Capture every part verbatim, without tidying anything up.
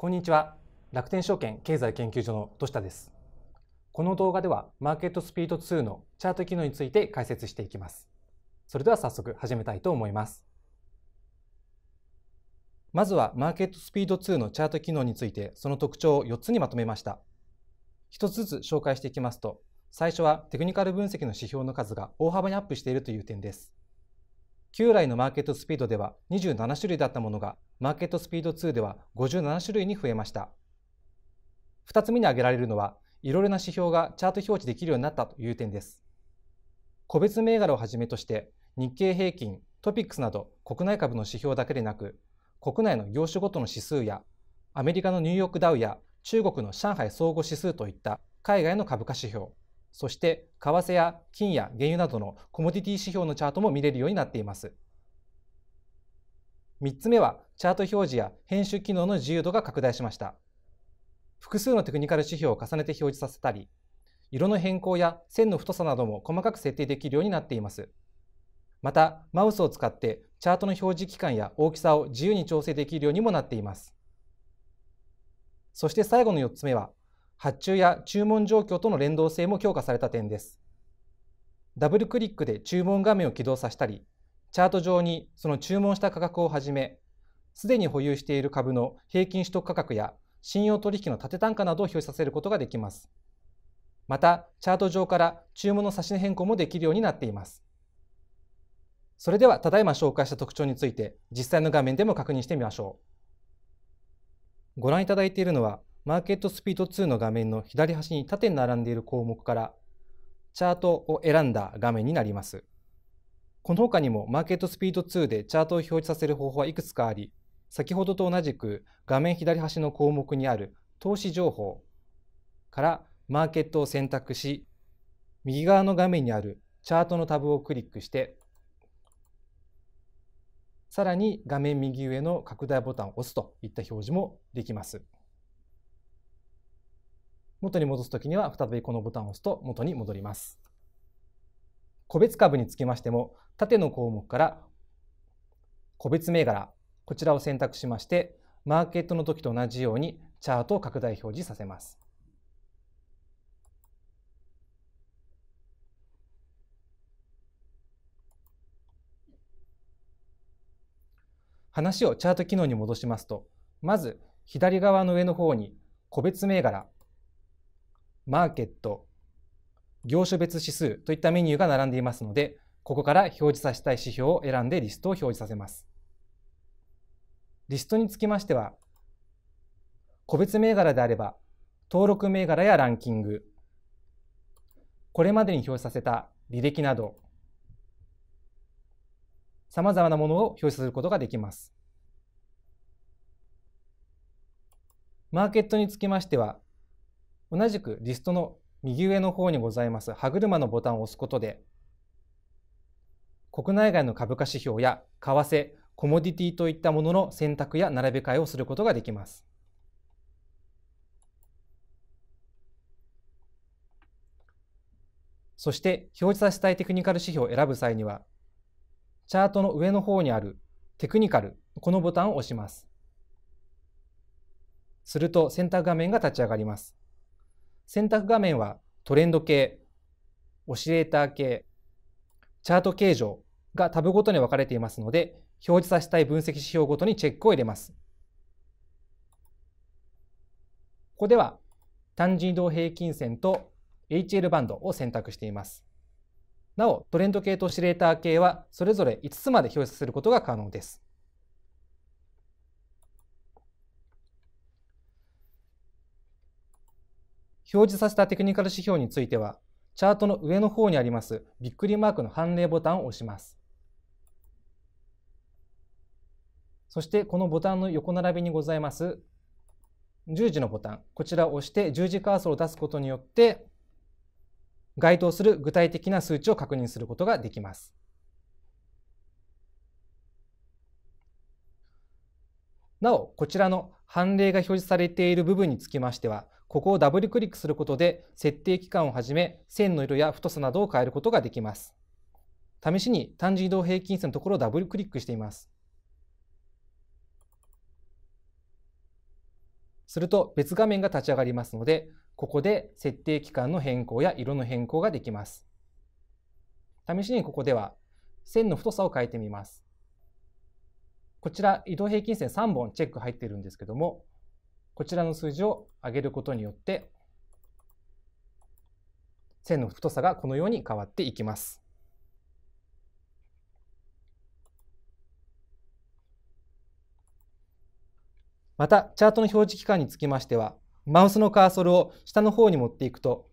こんにちは。楽天証券経済研究所の土下です。この動画ではマーケットスピードツーのチャート機能について解説していきます。それでは早速始めたいと思います。まずはマーケットスピードツーのチャート機能について、その特徴をよっつにまとめました。一つずつ紹介していきますと、最初はテクニカル分析の指標の数が大幅にアップしているという点です。旧来のマーケットスピードではにじゅうななしゅるいだったものが、マーケットスピードツーではごじゅうななしゅるいに増えました。ふたつめに挙げられるのは、いろいろな指標がチャート表示できるようになったという点です。個別銘柄をはじめとして日経平均、トピックスなど国内株の指標だけでなく、国内の業種ごとの指数やアメリカのニューヨークダウや中国の上海総合指数といった海外の株価指標、そして為替や金や原油などのコモディティ指標のチャートも見れるようになっています。みっつめはチャート表示や編集機能の自由度が拡大しました。複数のテクニカル指標を重ねて表示させたり、色の変更や線の太さなども細かく設定できるようになっています。またマウスを使ってチャートの表示期間や大きさを自由に調整できるようにもなっています。そして最後のよっつめは、発注や注文状況との連動性も強化された点です。ダブルクリックで注文画面を起動させたり、チャート上にその注文した価格をはじめ、すでに保有している株の平均取得価格や信用取引の縦単価などを表示させることができます。またチャート上から注文の差し値変更もできるようになっています。それではただいま紹介した特徴について、実際の画面でも確認してみましょう。ご覧いただいているのはマーケットスピードツーの画面の左端に縦に並んでいる項目からチャートを選んだ画面になります。この他にもマーケットスピードツーでチャートを表示させる方法はいくつかあり、先ほどと同じく画面左端の項目にある投資情報からマーケットを選択し、右側の画面にあるチャートのタブをクリックして、さらに画面右上の拡大ボタンを押すといった表示もできます。元に戻すときには再びこのボタンを押すと元に戻ります。個別株につきましても、縦の項目から個別銘柄、こちらを選択しまして、マーケットの時と同じようにチャートを拡大表示させます。話をチャート機能に戻しますと、まず左側の上の方に個別銘柄、マーケット、業種別指数といったメニューが並んでいますので、ここから表示させたい指標を選んでリストを表示させます。リストにつきましては、個別銘柄であれば登録銘柄やランキング、これまでに表示させた履歴などさまざまなものを表示することができます。マーケットにつきましては、同じくリストの右上の方にございます歯車のボタンを押すことで、国内外の株価指標や為替、コモディティといったものの選択や並べ替えをすることができます。そして表示させたいテクニカル指標を選ぶ際には、チャートの上の方にあるテクニカル、このボタンを押します。すると選択画面が立ち上がります。選択画面はトレンド系、オシレーター系、チャート形状がタブごとに分かれていますので、表示させたい分析指標ごとにチェックを入れます。ここでは単純移動平均線と エイチエル バンドを選択しています。なお、トレンド系とオシレーター系はそれぞれいつつまで表示することが可能です。表示させたテクニカル指標については、チャートの上の方にありますびっくりマークの判例ボタンを押します。そしてこのボタンの横並びにございます十字のボタン、こちらを押して十字カーソルを出すことによって、該当する具体的な数値を確認することができます。なお、こちらの判例が表示されている部分につきましては、ここをダブルクリックすることで設定期間をはじめ線の色や太さなどを変えることができます。試しに単純移動平均線のところをダブルクリックしてみます。すると別画面が立ち上がりますので、ここで設定期間の変更や色の変更ができます。試しにここでは線の太さを変えてみます。こちら移動平均線さんぼんチェック入っているんですけども、こちらの数字を上げることによって線の太さがこのように変わっていきます。また、チャートの表示期間につきましては、マウスのカーソルを下の方に持っていくと、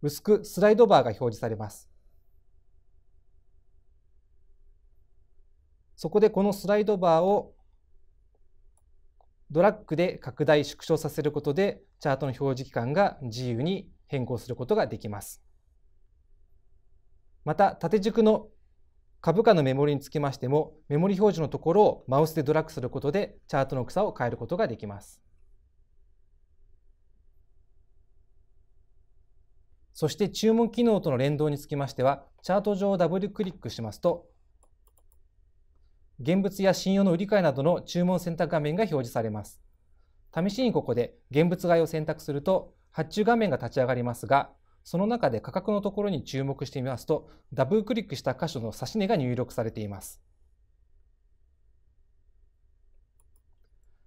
薄くスライドバーが表示されます。そこでこのスライドバーをドラッグで拡大縮小させることで、チャートの表示期間が自由に変更することができます。また、縦軸の株価のメモリにつきましても、メモリ表示のところをマウスでドラッグすることでチャートの大きさを変えることができます。そして注文機能との連動につきましては、チャート上をダブルクリックしますと、現物や信用の売り買いなどの注文選択画面が表示されます。試しにここで現物買いを選択すると、発注画面が立ち上がりますが、その中で価格のところに注目してみますと、ダブルクリックした箇所の指し値が入力されています。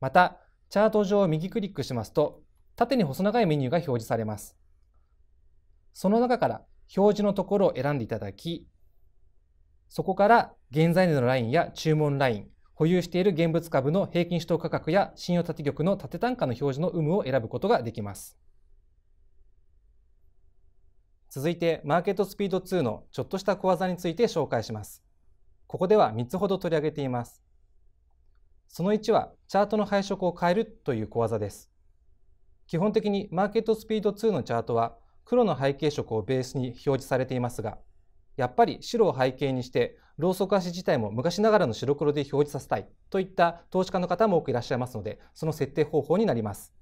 また、チャート上を右クリックしますと、縦に細長いメニューが表示されます。その中から表示のところを選んでいただき、そこから現在値のラインや注文ライン、保有している現物株の平均指導価格や信用縦玉の縦単価の表示の有無を選ぶことができます。続いてマーケットスピードツーのちょっとした小技について紹介します。ここではみっつほど取り上げています。そのいちはチャートの配色を変えるという小技です。基本的にマーケットスピードツーのチャートは黒の背景色をベースに表示されていますが、やっぱり白を背景にしてローソク足自体も昔ながらの白黒で表示させたいといった投資家の方も多くいらっしゃいますので、その設定方法になります。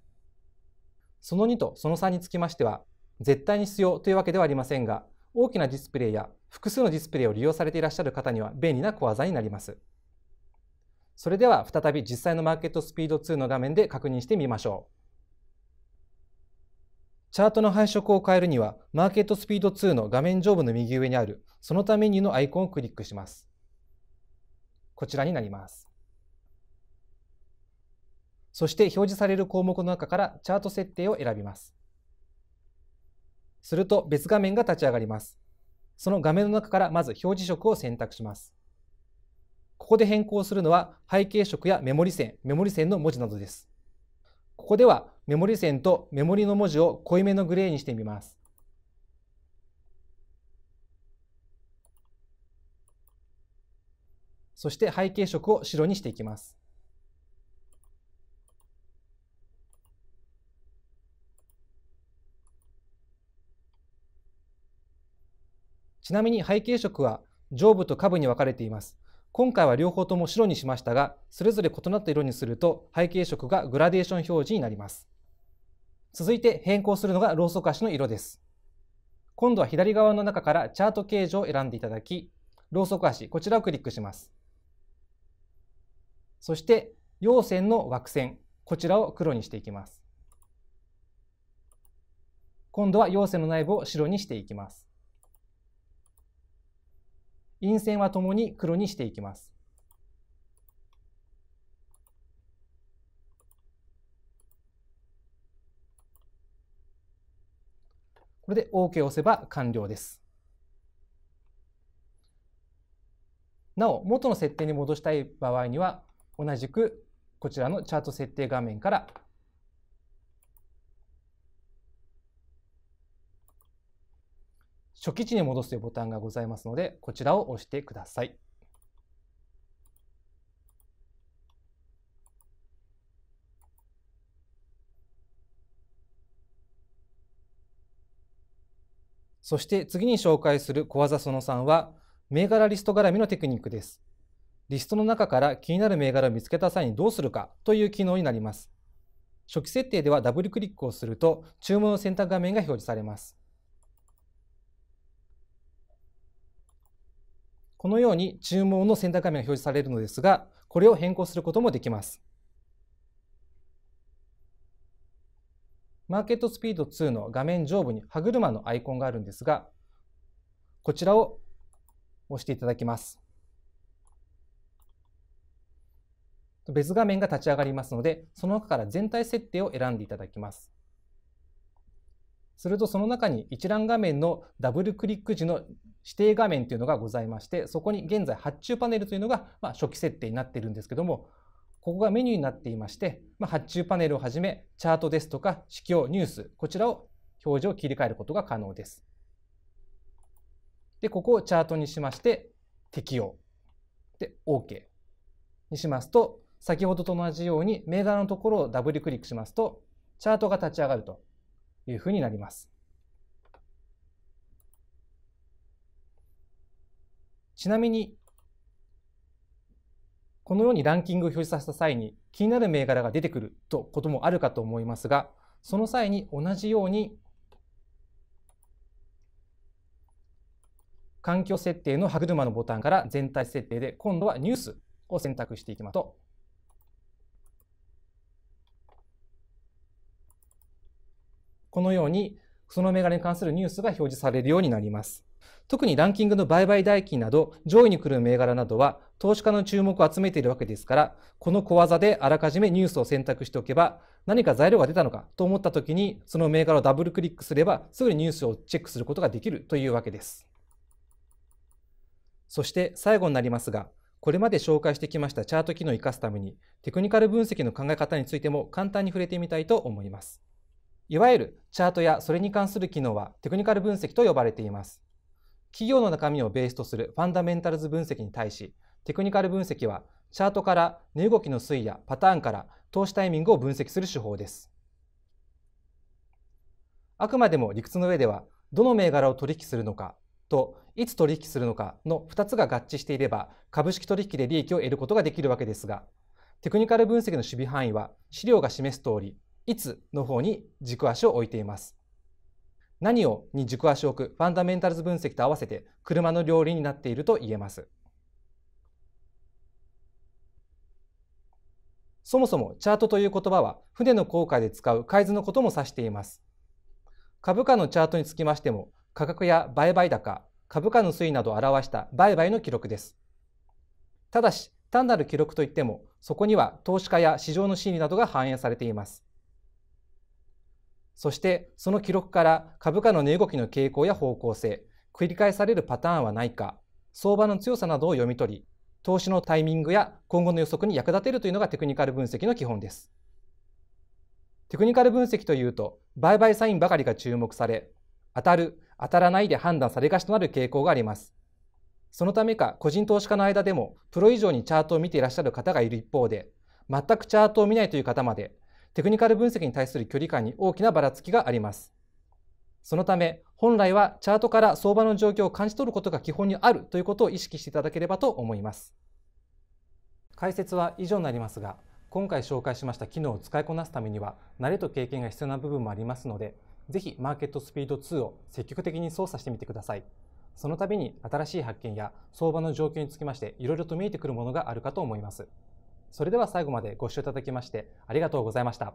そのにとそのさんにつきましては、絶対に必要というわけではありませんが、大きなディスプレイや複数のディスプレイを利用されていらっしゃる方には便利な小技になります。それでは再び実際のマーケットスピードツーの画面で確認してみましょう。チャートの配色を変えるには、マーケットスピードツーの画面上部の右上にあるその他メニューのアイコンをクリックします。こちらになります。そして表示される項目の中からチャート設定を選びます。すると別画面が立ち上がります。その画面の中からまず表示色を選択します。ここで変更するのは背景色やメモリ線、メモリ線の文字などです。ここではメモリ線とメモリの文字を濃いめのグレーにしてみます。そして背景色を白にしていきます。ちなみに背景色は上部と下部に分かれています。今回は両方とも白にしましたが、それぞれ異なった色にすると背景色がグラデーション表示になります。続いて変更するのがローソク足の色です。今度は左側の中からチャート形状を選んでいただき、ローソク足、こちらをクリックします。そして陽線の枠線、こちらを黒にしていきます。今度は陽線の内部を白にしていきます。陰線はともに黒にしていきます。これで OK を押せば完了です。なお、元の設定に戻したい場合には、同じくこちらのチャート設定画面から初期値に戻すというボタンがございますので、こちらを押してください。そして次に紹介する小技そのさんは、銘柄リスト絡みのテクニックです。リストの中から気になる銘柄を見つけた際にどうするかという機能になります。初期設定ではダブルクリックをすると、注文の選択画面が表示されます。このように注文の選択画面が表示されるのですが、これを変更することもできます。マーケットスピードツーの画面上部に歯車のアイコンがあるんですが、こちらを押していただきます。別画面が立ち上がりますので、その中から全体設定を選んでいただきます。するとその中に一覧画面のダブルクリック時の指定画面というのがございまして、そこに現在発注パネルというのが初期設定になっているんですけども、ここがメニューになっていまして、まあ、発注パネルをはじめ、チャートですとか、指標、ニュース、こちらを表示を切り替えることが可能です。で、ここをチャートにしまして、適用。で、OK にしますと、先ほどと同じように、銘柄のところをダブルクリックしますと、チャートが立ち上がるというふうになります。ちなみに、このようにランキングを表示させた際に気になる銘柄が出てくるということもあるかと思いますが、その際に同じように環境設定の歯車のボタンから全体設定で今度はニュースを選択していきますと、このようにその銘柄に関するニュースが表示されるようになります。特にランキングの売買代金など上位に来る銘柄などは投資家の注目を集めているわけですから、この小技であらかじめニュースを選択しておけば、何か材料が出たのかと思った時にその銘柄をダブルクリックすればすぐにニュースをチェックすることができるというわけです。そして最後になりますが、これまで紹介してきましたチャート機能を生かすためにテクニカル分析の考え方についても簡単に触れてみたいと思います。いわゆるチャートやそれに関する機能はテクニカル分析と呼ばれています。企業の中身をベースとするファンダメンタルズ分析に対し、テクニカル分析はチャートから値動きの推移やパターンから投資タイミングを分析する手法です。あくまでも理屈の上では、どの銘柄を取引するのかといつ取引するのかのふたつが合致していれば株式取引で利益を得ることができるわけですが、テクニカル分析の守備範囲は資料が示す通り、いつの方に軸足を置いています。何をに軸足を置くファンダメンタルズ分析と合わせて車の両輪になっていると言えます。そもそもチャートという言葉は船の航海で使う海図のことも指しています。株価のチャートにつきましても価格や売買高、株価の推移などを表した売買の記録です。ただし単なる記録といってもそこには投資家や市場の心理などが反映されています。そしてその記録から株価の値動きの傾向や方向性、繰り返されるパターンはないか、相場の強さなどを読み取り、投資のタイミングや今後の予測に役立てるというのがテクニカル分析の基本です。テクニカル分析というと、売買サインばかりが注目され、当たる、当たらないで判断されがちとなる傾向があります。そのためか個人投資家の間でもプロ以上にチャートを見ていらっしゃる方がいる一方で、全くチャートを見ないという方まで、テクニカル分析に対する距離感に大きなばらつきがあります。そのため、本来はチャートから相場の状況を感じ取ることが基本にあるということを意識していただければと思います。解説は以上になりますが、今回紹介しました機能を使いこなすためには、慣れと経験が必要な部分もありますので、ぜひマーケットスピードツーを積極的に操作してみてください。その度に新しい発見や相場の状況につきまして、いろいろと見えてくるものがあるかと思います。それでは最後までご視聴いただきましてありがとうございました。